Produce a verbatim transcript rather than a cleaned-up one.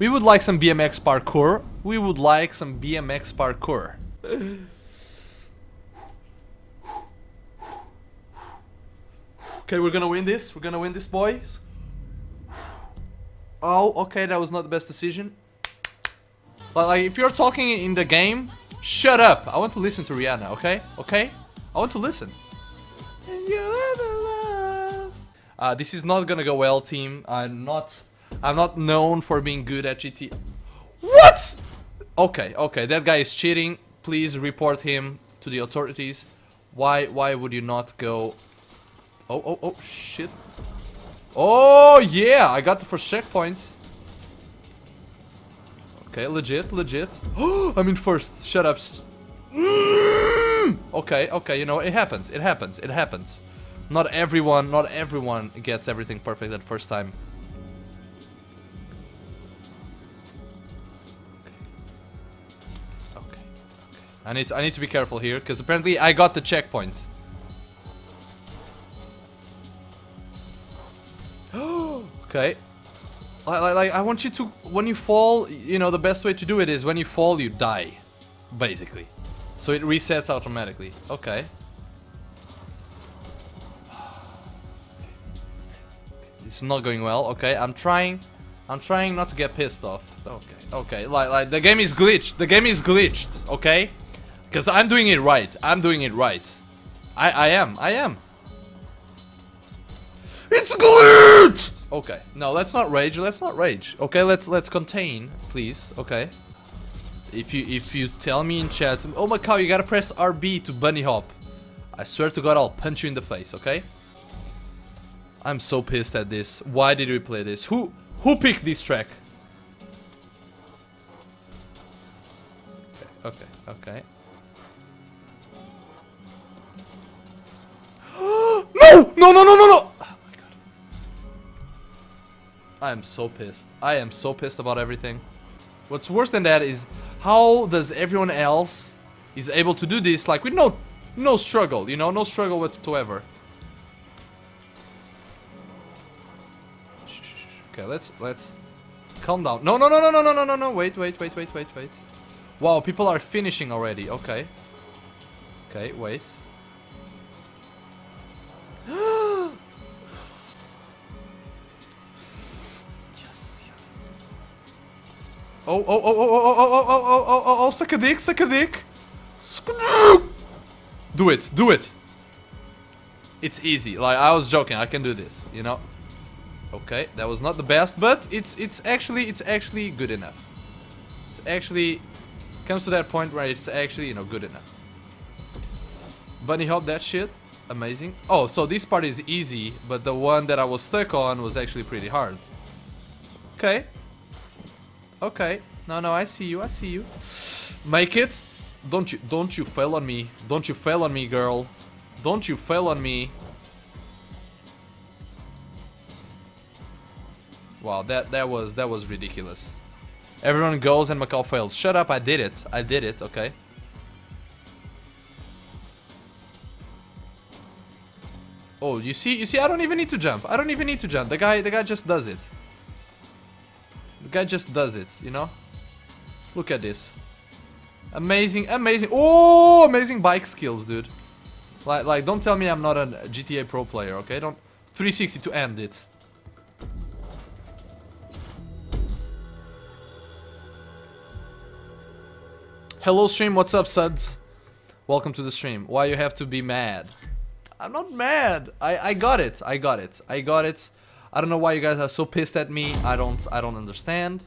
We would like some B M X parkour. We would like some B M X parkour. Okay, we're gonna win this. We're gonna win this, boys. Oh, okay, that was not the best decision. But like, if you're talking in the game, shut up. I want to listen to Rihanna, okay? Okay? I want to listen. And you're the love. Uh, this is not gonna go well, team. I'm not... I'm not known for being good at G T A. What? Okay, okay, that guy is cheating. Please report him to the authorities. Why, why would you not go... Oh, oh, oh, shit. Oh, yeah, I got the first checkpoint. Okay, legit, legit. Oh, I'm in first. Shut up. Mm! Okay, okay, you know, it happens, it happens, it happens. Not everyone, not everyone gets everything perfect at first time. I need to, I need to be careful here, because apparently I got the checkpoint. Okay. Like, like, I want you to, when you fall, you know, the best way to do it is when you fall, you die. Basically. So it resets automatically. Okay. It's not going well. Okay, I'm trying. I'm trying not to get pissed off. Okay, okay. Like, like, the game is glitched. The game is glitched. Okay? Because I'm doing it right. I'm doing it right. I, I am. I am. It's glitched! Okay. No, let's not rage. Let's not rage. Okay, let's let's contain, please. Okay. If you if you tell me in chat, oh my cow, you gotta press R B to bunny hop. I swear to God, I'll punch you in the face, okay? I'm so pissed at this. Why did we play this? Who who picked this track? Okay, okay, okay. No! No, no, no, no, no! Oh my God. I am so pissed. I am so pissed about everything. What's worse than that is how does everyone else is able to do this like with no no struggle, you know, no struggle whatsoever. Okay, let's let's calm down. No, no, no, no, no, no, no, no, no. Wait, wait, wait, wait, wait, wait. Wow, people are finishing already. Okay. Okay, wait. Yes, yes. Oh, oh, oh, oh, oh, oh, oh, oh, oh, oh, oh, suck a dick, suck a dick. Do it, do it. It's easy. Like, I was joking. I can do this, you know. Okay, that was not the best, but it's it's actually it's actually good enough. It's actually comes to that point where it's actually, you know, good enough. Bunny hop that shit. Amazing. Oh, so this part is easy, but the one that I was stuck on was actually pretty hard. Okay. Okay. No, no, I see you. I see you. Make it. Don't you don't you fail on me. Don't you fail on me, girl. Don't you fail on me. Wow, that that was that was ridiculous. Everyone goes and Macau fails. Shut up, I did it. I did it, okay. Oh, you see, you see, I don't even need to jump. I don't even need to jump. The guy, the guy just does it. The guy just does it, you know? Look at this. Amazing, amazing. Oh, amazing bike skills, dude. Like, like, don't tell me I'm not a G T A Pro player, okay? Don't... three sixty to end it. Hello, stream. What's up, suds? Welcome to the stream. Why you have to be mad? I'm not mad. I, I got it. I got it. I got it. I don't know why you guys are so pissed at me. I don't I don't understand.